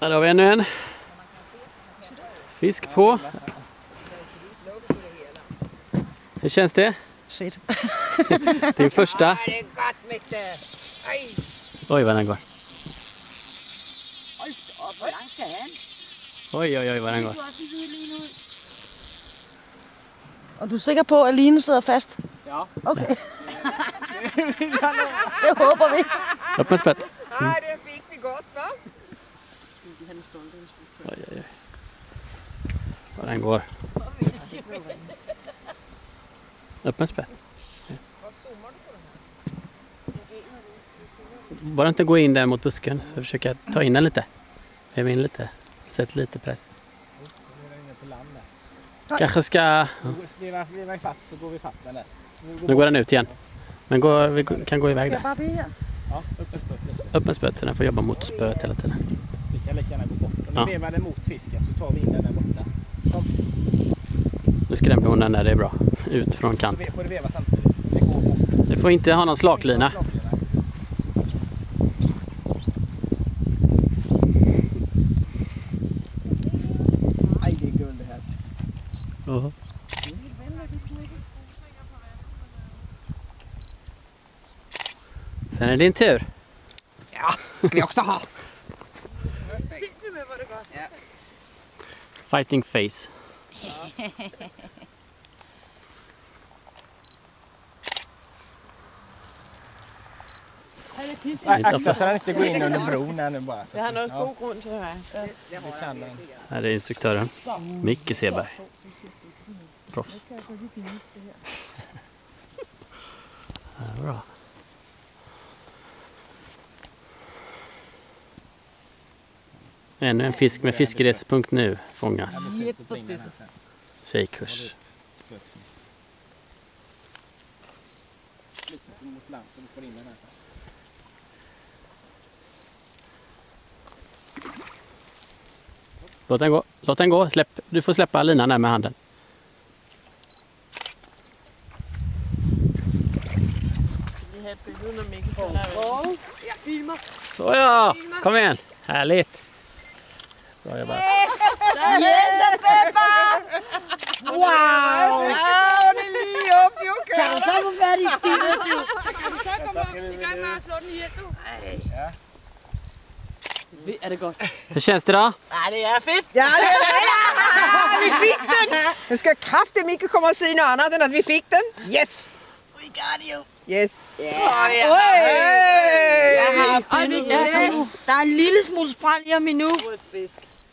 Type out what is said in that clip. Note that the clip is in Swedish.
Här har vi ännu en fisk på. Hur känns det? Shit. Din första. Oj vad den går. Oj vad den går. Og du er sikker på, at linen sidder fast? Ja. Okay. Det håber vi. Op med spæt. Nej, det fik vi godt, hva? Oj. Hvordan går det? Op med spæt. Bara inte gå in där mot busken, så försöker jag ta in den lite. Väv in lite. Sätt lite press. Kanske ska... Blir man fatt så går vi fatt den där. Nu går den ut igen. Men vi kan gå iväg där. Ja, upp med spöt. Upp med spöt, så den får jobba mot spöt hela tiden. Vi kan lika gärna gå bort. Om vi vevar den mot fisken så tar vi in den där borta. Kom. Nu skrämde hon den där, det är bra. Ut från kanten. Får du veva samtidigt? Du får inte ha någon slaklina. Uh-huh. Sen är din tur. Ja, ska vi också ha. Sitter med vad det var. Ja. Fighting face. Akta så den inte går in under bron här nu bara. Det handlar om kokon så här. Här är instruktören. Mickey Seberg. Proffs. Ja, bra. Ännu en fisk med fiskeresor.nu fångas. Tjejkurs. Låt den gå. Du får släppa linan där med handen. Så ja, kom igen. Härligt. Bra jobbat. Yes, Peppa! Wow! Kanske kommer vi kan bara slå den helt upp. Ja. Är det gott? Hur känns det då? Ja, det är fint. Ja, det är det. Vi fick den. Det ska kraftigt mycket komma och säga något annat än att vi fick den. Yes! We got you. Yes. Yeah. Oh, yeah. Hey. Hey. Jeg har fundet. Yes. Der er en lille smule sprænd i ham endnu. Hovedsfisk.